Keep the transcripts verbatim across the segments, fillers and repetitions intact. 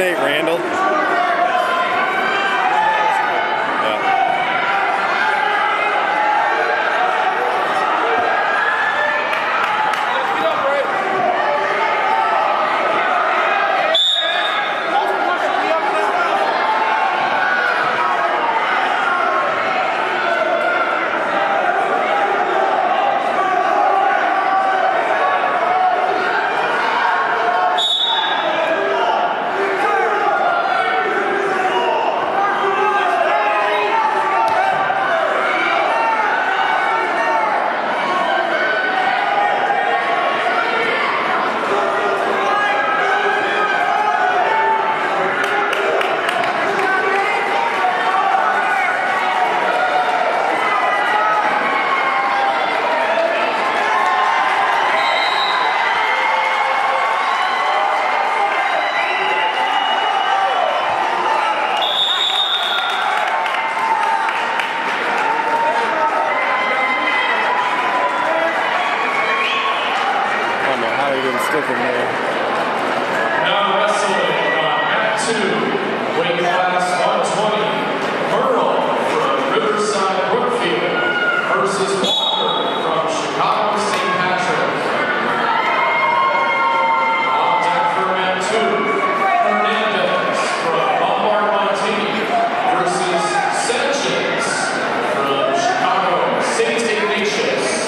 Nate Randle. Stick in there. Now wrestling on Act two, weight class one twenty, Merle from Riverside, Brookfield versus Walker from Chicago, Saint Patrick. On deck for Act two, Hernandez from Lombard, Montini versus Sanchez from Chicago, Saint Ignatius.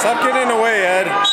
Stop getting in the way, Ed.